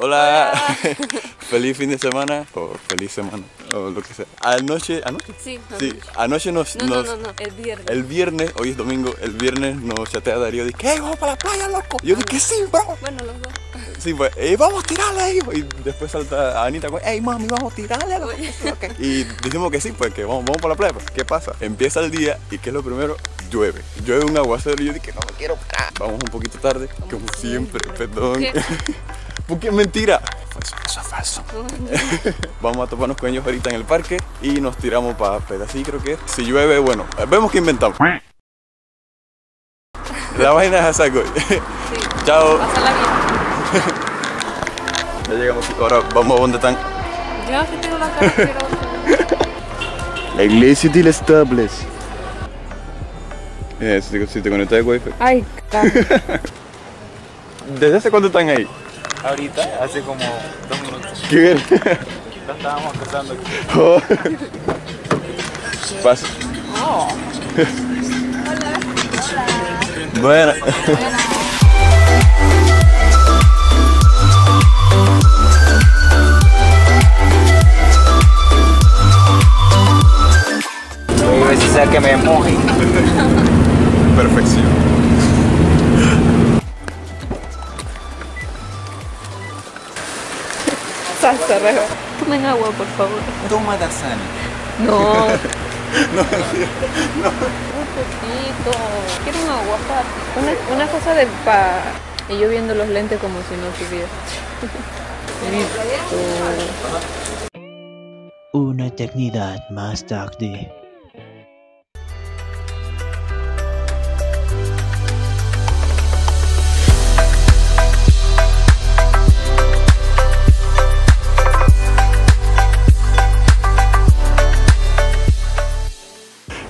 Hola. Hola. Feliz fin de semana o feliz semana o lo que sea. Anoche. Anoche No, el viernes. El viernes, hoy es domingo, el viernes nos chatea Darío y dice, ¿qué? ¿Vamos para la playa, loco? Yo dije, sí, bro. Bueno, los dos. Sí, pues, vamos a tirarle ahí. Y después salta Anita con, hey, mami, vamos a tirarle. Okay. Y dijimos que sí, pues, que vamos para la playa. Pues, ¿qué pasa? Empieza el día y ¿qué es lo primero? Llueve. Llueve un aguacero y yo dije, no me quiero parar. Vamos un poquito tarde, como siempre, perdón. Porque es mentira. Eso es falso. Vamos a toparnos con ellos ahorita en el parque y nos tiramos para Pedasí, creo que es. Si llueve, bueno, vemos que inventamos. La vaina es a saco. Sí. Chao. Pásala bien. Ya llegamos. Ahora vamos a donde están. Yo sí tengo la cara asquerosa. La iglesia de las tablas. Si te conectas de wifi. Ay, claro. ¿Desde hace cuánto están ahí? Ahorita, hace como 2 minutos. ¡Qué bien! Lo estábamos acostando aquí. Oh. Paso. Oh. Hola. Hola. Bueno. Hola. Voy a decir que me moje. Perfección. Tomen agua, por favor. Toma Dasani. No. No. Un poquito. Quiero un aguacate. Una cosa de pa. Y yo viendo los lentes como si no tuviera. Listo. Una eternidad más tarde.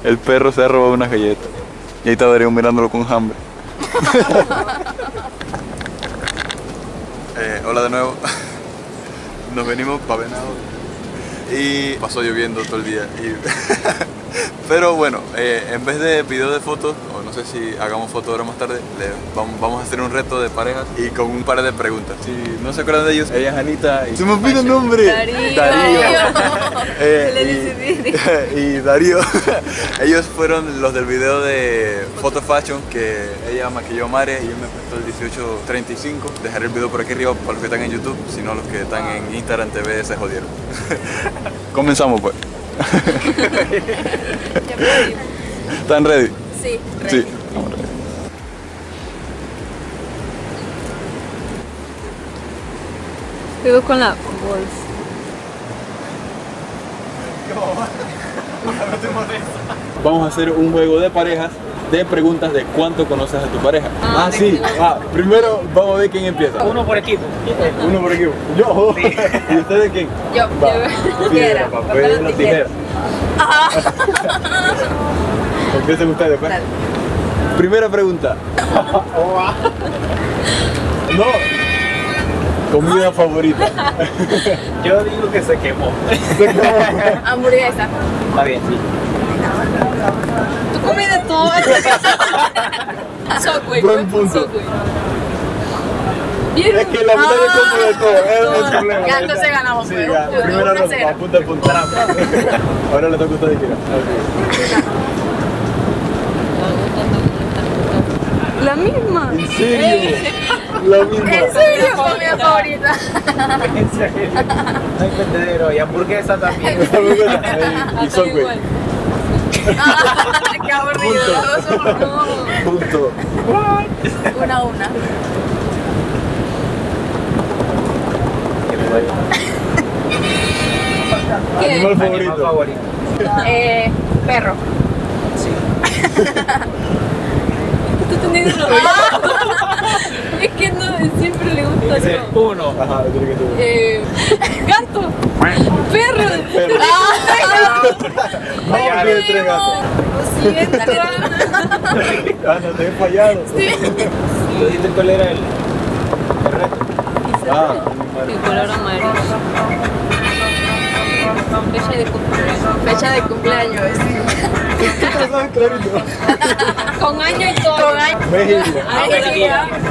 El perro se ha robado unas galletas. Y ahí está Darío mirándolo con hambre. Hola de nuevo. Nos venimos para Venado. Y pasó lloviendo todo el día. Pero bueno, en vez de video de fotos, o no sé si hagamos fotos ahora más tarde, vamos a hacer un reto de parejas y con un par de preguntas. Si no se acuerdan de ellos, ella es Anita y... ¡Se me olvidó el nombre! ¡Darío! Y Darío. Ellos fueron los del video de Photo Fashion, que ella maquilló a Mare y yo me prestó el 1835. Dejaré el video por aquí arriba para los que están en YouTube, si no los que están en Instagram TV se jodieron. Comenzamos pues. ¿Están ready? Sí, ready. Sí, estamos ready. Te veo con la bolsa. Vamos a hacer un juego de parejas de preguntas de cuánto conoces a tu pareja. Sí. Primero vamos a ver quién empieza. Uno por equipo. Uno por equipo. Yo. Sí. ¿Y ustedes quién? Yo. Piedra, papel, una tijera. Empiecen ustedes, pues. Dale. Primera pregunta. No. Comida favorita. Yo digo que se quemó. Hamburguesa. Está bien, sí. Tú comes de todo. Subway. Buen punto. Subway. Es que la mujer come de todo. Es el problema. Ya, entonces ganamos. Sí, ya. Primera ronda. Apunta, apunta. Ahora le toca a usted de quiera. La misma. ¿En serio? La misma. ¿En serio? Comida favorita. ¿En serio? No hay vendedero. Y hamburguesa también. Y Subway. Qué aburrido. Punto. Una a una. ¿Qué? Animal favorito. Perro. Sí. Es que no, siempre le gusta yo. Uno. Ajá, tiene que ser. Gato. Perro. Vamos a ver 3 gatos. Lo siento. No te he fallado. Sí. ¿Lo diste cuál era el correcto? El color amarillo. Fecha de cumpleaños. Fecha de cumpleaños. Con año y todo. Con año. México.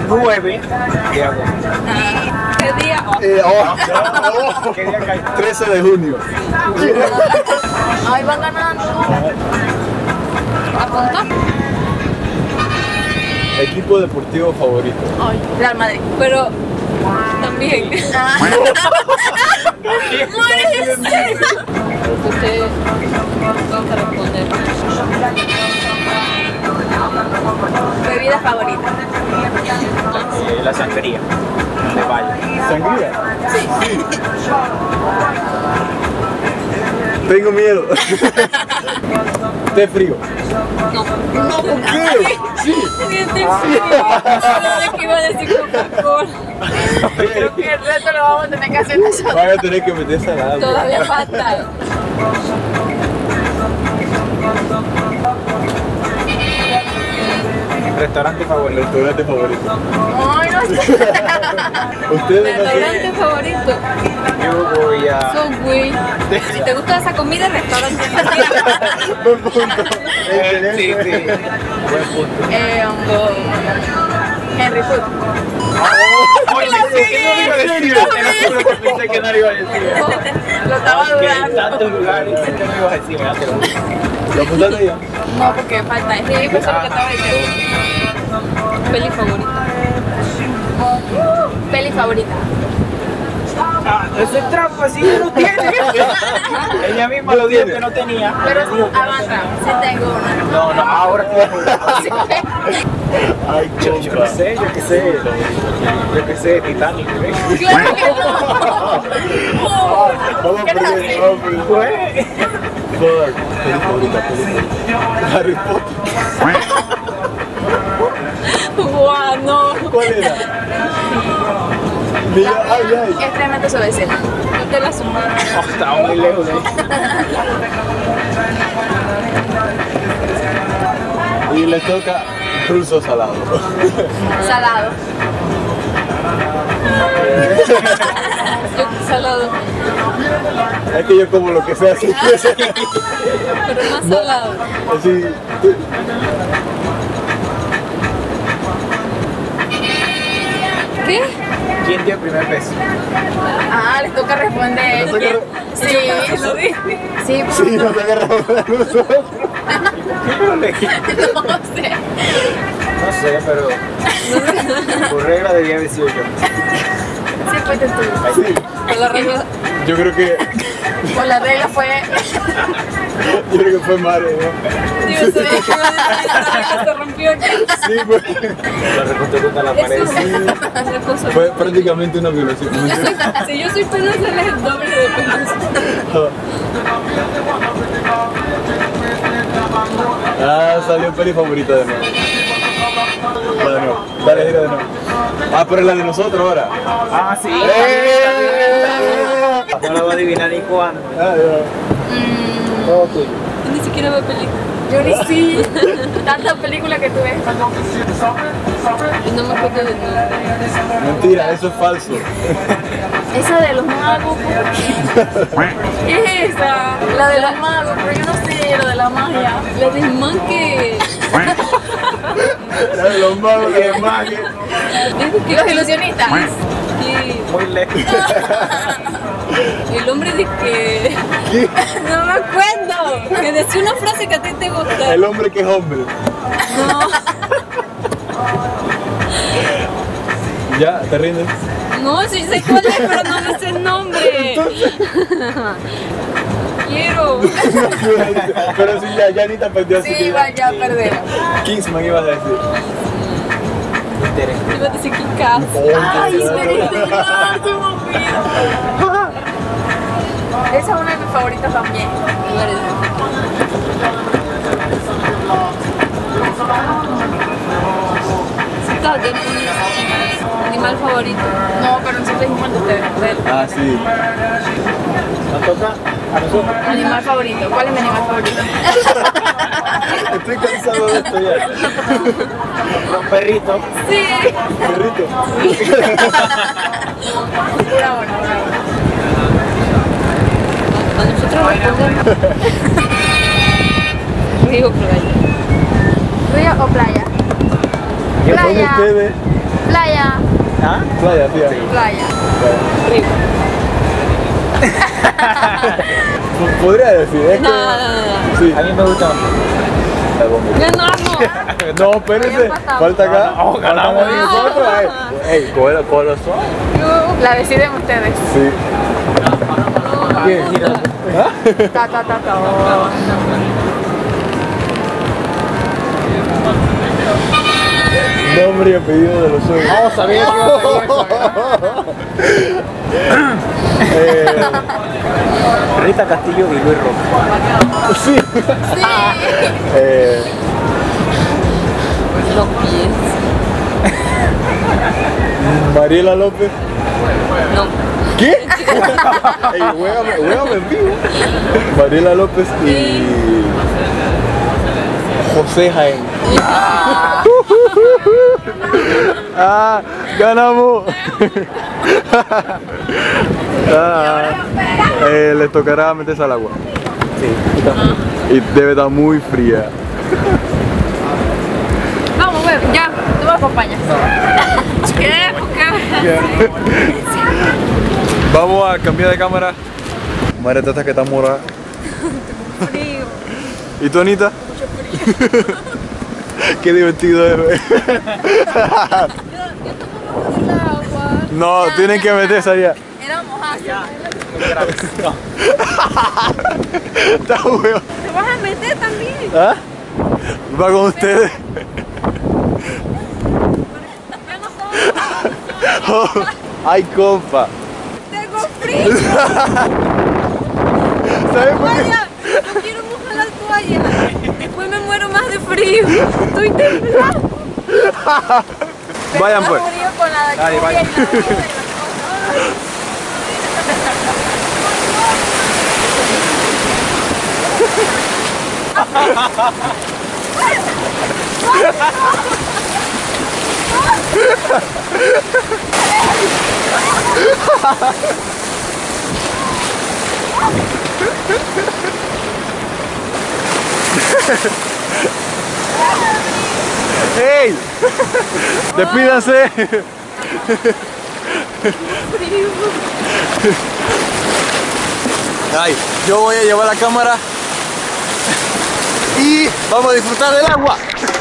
9 de agosto. ¿Qué día? 13 de junio. Ahí van ganando. ¿Apunta? Equipo deportivo favorito. Ay, Real Madrid. Pero también. Usted vamos a responder. Bebida favorita. La sangría. De valle. ¿Sangría? Sí. Tengo miedo. ¿Té frío? No. No, ¿por qué? Sí. Sí, té frío. No sé qué iba a decir Coca-Cola. Creo que el reto lo vamos a tener que hacer nosotros. Van a tener que meter salada. Todavía falta. Restaurante favorito. Restaurante favorito. Ay, no sé. ¿Ustedes restaurante favorito? Yo voy a... Subway. Si te gusta esa comida, restaurante favorito. Buen punto. Sí, sí. Buen punto. Henry Food. Oye, no iba a decir. ¿Lo apuntaste ya? No, porque falta. Sí, eso es lo que estaba diciendo. Peli favorita. Peli favorita. Eso es trampa, sí, no tiene. Ella misma lo dijo que no tenía. Pero avanza, sí tengo una. No, no, ahora sí. Ay, yo qué sé, Titanic. Claro que no. ¿Qué tal? Harry Potter. Guau, no. ¿Cuál era? Mira, ay, ay. Extremadamente sobre escena. No te la sumas. Está muy lejos, ¿eh? Y le toca ruso salado. Salado. Yo, salado. Es que yo como lo que sea, así que sea. Pero más salado. Así. ¿Qué? ¿Quién dio el primer beso? Ah, les toca responder. ¿No él? Sí, lo dije. Sí, sí, sí, no te agarramos la luz. No sé. No sé, pero... Por regla debía haber sido yo. Sí, fue tú. Sí. Por la regla... Yo creo que... Por la regla fue... Yo creo que fue Mare, ¿no? Dios, se ve que se rompió aquí. Sí, pues. La recortó contra la pared. Sí. Fue prácticamente una violación. Si yo soy penosa, él es el doble de penosa. Ah, salió peli favorita de nuevo. Bueno, dale, gira de nuevo. Ah, pero es la de nosotros ahora. Ah, sí. No la va a adivinar ni cuándo. Ah, ya. Todo tuyo. Ni siquiera veo películas. Yo ni sí. Tantas películas que tú ves. Y no me acuerdo de nada. Mentira, eso es falso. Esa de los magos. ¿Qué es esa? La de los magos, pero yo no sé, la de la magia. La de manque. La de los magos, la de magia. Los ilusionistas. Sí. Muy lejos. El hombre de que... ¿Qué? No me acuerdo. Que decía una frase que a ti te gusta. El hombre que es hombre. No. Ya, te rindes. No, sí sé cuál es, pero no me sé el nombre. Entonces... Quiero. Pero sí, ya Anita perdió. Sí, iba ya a perder. Kingsman ibas a decir. Yo iba a decir Kingsman. Ay, espérate, no, se movió. Esa es una de mis favoritas también. ¿Animal favorito? No, pero nosotros dijimos el de él. Ah, sí. ¿Nos toca a nosotros? Animal favorito. ¿Cuál es mi animal favorito? Estoy cansado de esto ya. ¿Un perrito? Sí. ¿Perrito? Bravo, bravo. A nosotros respondemos. Río o playa. Río o playa. ¿Qué playa? Son ustedes? Playa. ¿Ah? Playa, tía. Sí. Playa. Río. Podría decir, ¿eh? No, no. Sí. A mí me gusta no, espérense, falta acá. Oh, ganamos nosotros. Ey, corazón. La deciden ustedes. Sí. ¿Quién? ¿Ah? Ta. Nombre y apellido de los suegros. Oh, sabía Rita Castillo y Luis Rojo. Sí. Sí. Los pies. Mariela López. No. ¿Qué? Ey, huevame en vivo. Mariela López y José Jaime. Ah, ah, ganamos. Ah, les tocará meterse al agua. Sí. Y debe estar muy fría. Vamos, bebé, ya, tú me acompañas. ¿Qué? ¿Qué? Vamos a cambiar de cámara. Mare, esta que está morada. Frío. ¿Y tú, Anita? Mucho frío. Qué divertido es, bebé. No, tienen que meterse allá. Era mojaza. No. Está bueno. ¿Te vas a meter también? ¿Ah? Va con ustedes. Oh, ay, compa. Tengo frío. ¿Sabes por qué? No quiero mojar la toalla. Después me muero más de frío. Estoy temblando. Vayan pues. Dale, vayan. ¡Hey! ¡Despídanse! Ay, yo voy a llevar la cámara y vamos a disfrutar del agua.